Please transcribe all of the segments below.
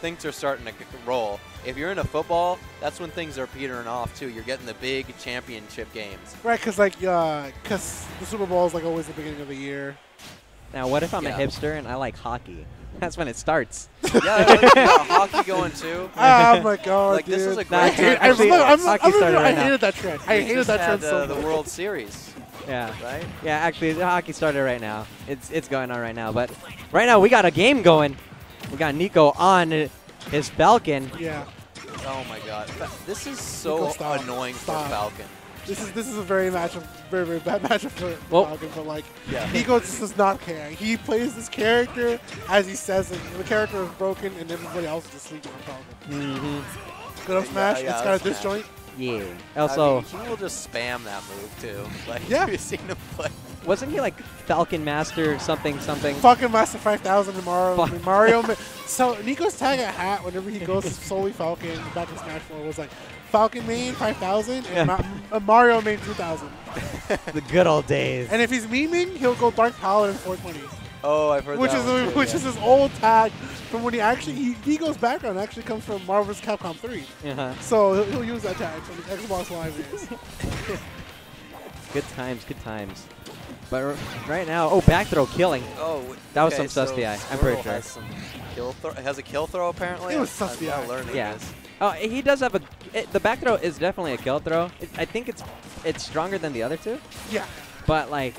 things are starting to roll. If you're into football, that's when things are petering off, too. You're getting the big championship games. Right, because like, the Super Bowl is like always the beginning of the year. Now, what if I'm a hipster and I like hockey? That's when it starts. Yeah, you got hockey going, too. Oh, my God, like, dude. This is a great trend. I hated that trend. I hated that trend so much. The World Series. Yeah. Right? Yeah, actually, the hockey started right now. It's going on right now. But right now, we got a game going. We got Nicko on his Falcon. Yeah. Oh, my God. This is so annoying for Falcon. This is a very bad matchup for Falcon, but like Nicko just does not care. He plays this character as he says it. The character is broken, and everybody else is asleep on Falcon. Mm-hmm. Good up smash. It's got a disjoint. Yeah. Also, I mean, he will just spam that move too. Like you've seen him play. Wasn't he like Falcon Master something? Falcon Master 5000 tomorrow. I mean, Mario. So Nicko's tag at hat whenever he goes solely Falcon. Back to Smash 4 was like Falcon Main 5000 and Mario Main 2000. The good old days. And if he's memeing, he'll go Dark Power in 420. Oh, I've heard which is his old tag from when he actually Nicko's background actually comes from Marvel's Capcom 3. So he'll use that tag from the Xbox Live days. Good times, good times. But right now, back throw killing. Oh, that was some sus DI. I'm pretty sure. Has a kill throw apparently. It was sus DI. Yeah. Oh, he does have a. The back throw is definitely a kill throw. I think it's stronger than the other two. Yeah. But like,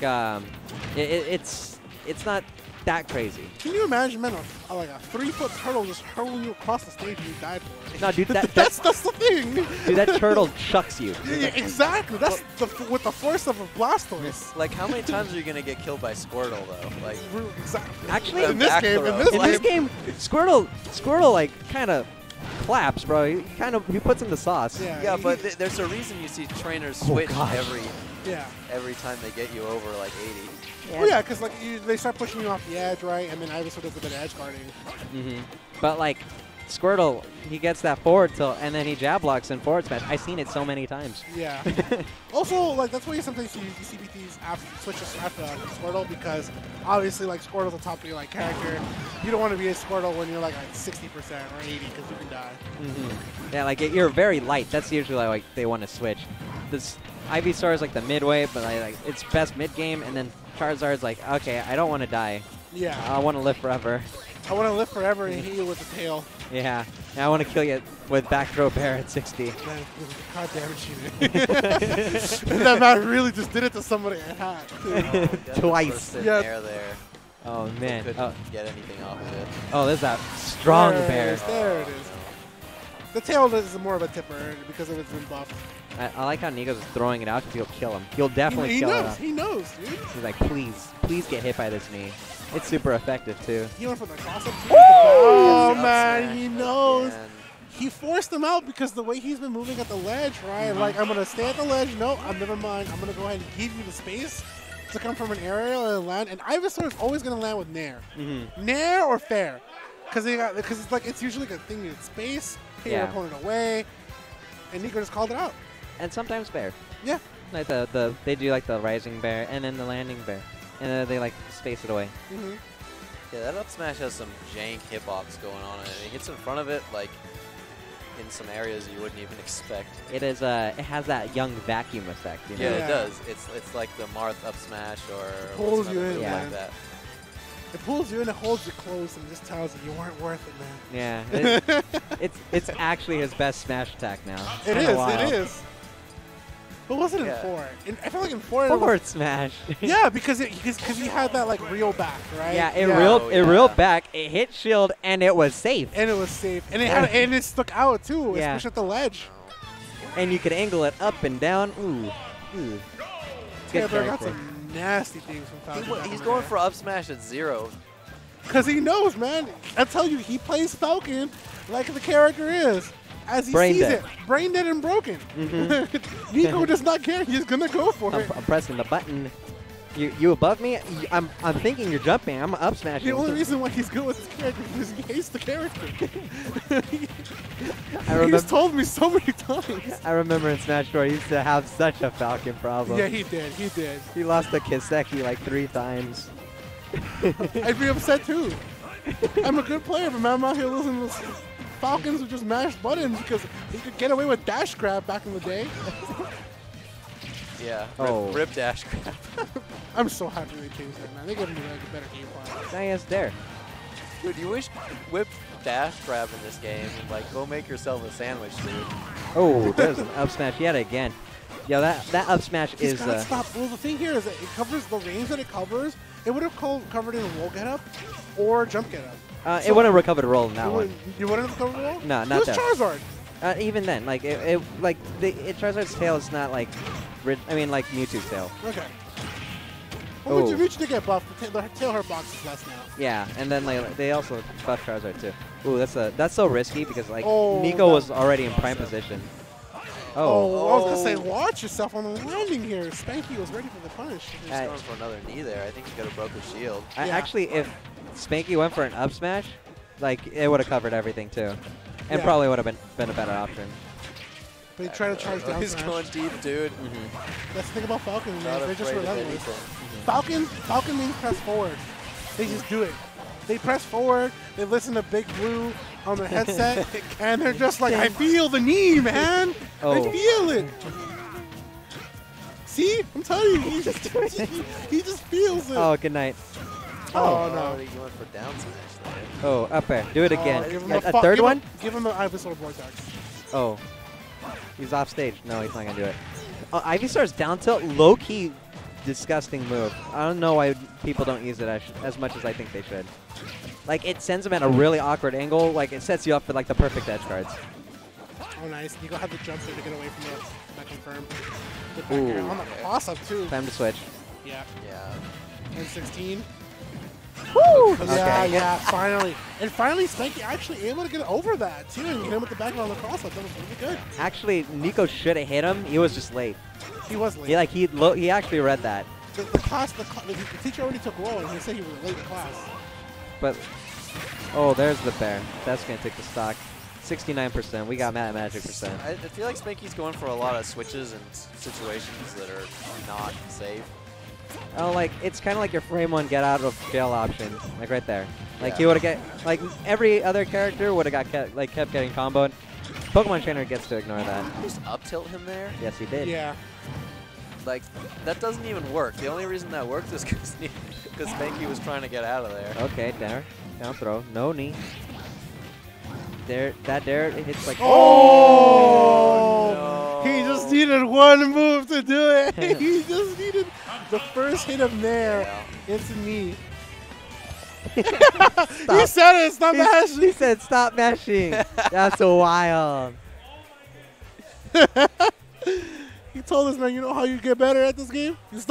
it's not that crazy. Can you imagine, man, like a 3-foot turtle just hurling you across the stage and you die for it? No, dude, that's the thing. Dude, that turtle chucks you. Yeah, exactly. That's with the force of a Blastoise. Like, how many times are you gonna get killed by Squirtle though? Like, exactly. Actually, in this game, Squirtle like kind of claps, bro. He puts in the sauce. Yeah, but there's a reason you see trainers switch every time they get you over like 80. Yeah. Well, yeah, because like they start pushing you off the edge, right? And then Ivysaur does a bit of edge guarding. But like Squirtle, he gets that forward tilt, and then he jab blocks and forward smash. I've seen it so many times. Yeah. Also, like that's why sometimes you see BTs switches after Squirtle, because obviously like Squirtle's a top 3 like character. You don't want to be a Squirtle when you're like at 60% or 80 because you can die. Yeah, like you're very light. That's usually like they want to switch. This Ivysaur is like the midway, but like it's best mid game, and then Charizard's like, okay, I don't want to die. Yeah. I want to live forever. I want to live forever and hit you with the tail. Yeah. And I want to kill you with back throw bear at 60. God damn it, she did. That man really just did it to somebody at hat. Twice. There. Oh, man. Couldn't get anything off of it. Oh, there's that strong bear. There it is. The tail is more of a tipper because of its wind buff. I like how Nicko's throwing it out because he'll kill him. He'll definitely kill him. He knows, dude. He's like, please, please get hit by this knee. It's super effective, too. He went for the cross-up. Oh, man, he knows. Man. He forced him out because the way he's been moving at the ledge, right? Like, I'm going to stay at the ledge. No, never mind. I'm going to go ahead and give you the space to come from an aerial and land. And Ivysaur is always going to land with Nair. Nair or Fair. Because it's like it's usually like a thing in space, take your opponent away, and Nicko just called it out. And sometimes bear. Yeah. Like they do like the rising bear and then the landing bear. And then they like space it away. Yeah, that up smash has some jank hip hops going on. And it gets in front of it like in some areas you wouldn't even expect. It is it has that young vacuum effect, you know? Yeah, it does. It's like the Marth up smash or it pulls you in, like that. It pulls you in, it holds you close, and just tells you weren't worth it, man. Yeah. It's actually his best smash attack now. It is. But wasn't in 4? I feel like in 4 forward smash. Yeah, because he had that like reel back, right? Yeah, it reeled back. It hit shield, and it was safe. And it stuck out too. Yeah. Especially at the ledge. And you could angle it up and down. Ooh. Taylor got some nasty things from Falcon. He's going for up smash at 0. Because he knows, man. I tell you, he plays Falcon like the character is. As he sees it, brain dead and broken. Nicko does not care. He's gonna go for it. I'm pressing the button. You above me? I'm thinking you're jumping. I'm up smashing. The only reason why he's good with this character is he hates the character. He's told me so many times. I remember in Smash 4 he used to have such a Falcon problem. Yeah, he did. He did. He lost the Kiseki like 3 times. I'd be upset too. I'm a good player, but I'm out here losing to Falcons who just mash buttons because he could get away with dash grab back in the day. Yeah, rip dash grab. I'm so happy they changed that, man. They got to do like a better game plan. Dang, it's there. Dude, you wish whip dash grab in this game. Like, go make yourself a sandwich, dude. Oh, there's an up smash yet again. Yo, that up smash is. Stop. Well, the thing here is that it covers the range that it covers. It would have covered in roll get up or jump get up. So it wouldn't recover the roll in that one. You wouldn't recover the roll? No, not that. It was Charizard. Even then, like Charizard's tail is not like, I mean, like Mewtwo's tail. Okay. Well, when you reach to get buffed, the tail hurt box is less now. Yeah, and then like they also buffed Charizard too. Ooh, that's so risky because like Nicko was already in prime position. I was gonna say, watch yourself on the landing here. Spanky was ready for the punish. He's going for another knee there. I think he could have broke his shield. Actually, if Spanky went for an up smash, like it would have covered everything too, and probably would have been a better option. But he tried to charge down. He's going deep, dude. Mm-hmm. That's the thing about Falcon, man. They're just relentless. Falcon means press forward. They just do it. They press forward. They listen to Big Blue on their headset, and they're just like, I feel the knee, man. I feel it. See, I'm telling you, he just feels it. Oh, good night. Oh, no. He went for down smash there. Oh, up air. Do it again. A third one? Give him the Ivysaur vortex. Oh. He's off stage. No, he's not going to do it. Ivysaur's down tilt, low-key disgusting move. I don't know why people don't use it as much as I think they should. Like, it sends him at a really awkward angle. Like, it sets you up for, like, the perfect edge guards. Oh, nice. You go have the jump there to get away from it. That confirmed. Ooh. On the cross-up, too. Time to switch. Yeah. Yeah. 10-16. Woo! Okay. Yeah, finally. And finally, Spanky actually able to get over that, too, and get him with the back on the cross-up. That was really good. Actually, Nicko should have hit him. He was just late. He was late. He actually read that. The teacher already took roll, and he said he was late in class. But, there's the bear. That's going to take the stock. 69%. We got mad magic percent. I feel like Spanky's going for a lot of switches and situations that are not safe. Oh, like, it's kind of like your frame one get out of jail option, like right there. Like, he would have like, every other character would have kept getting comboed. Pokemon Trainer gets to ignore that. He just up tilt him there? Yes, he did. Yeah. Like, that doesn't even work. The only reason that worked is because Spanky was trying to get out of there. Okay, there. Down throw. No knee. There, that there, it hits like... Oh! No. He just needed one move to do it. He just needed the first hit of Nair into me. He said it, stop mashing. He said, stop mashing. That's wild. He told us, man, you know how you get better at this game? You stop.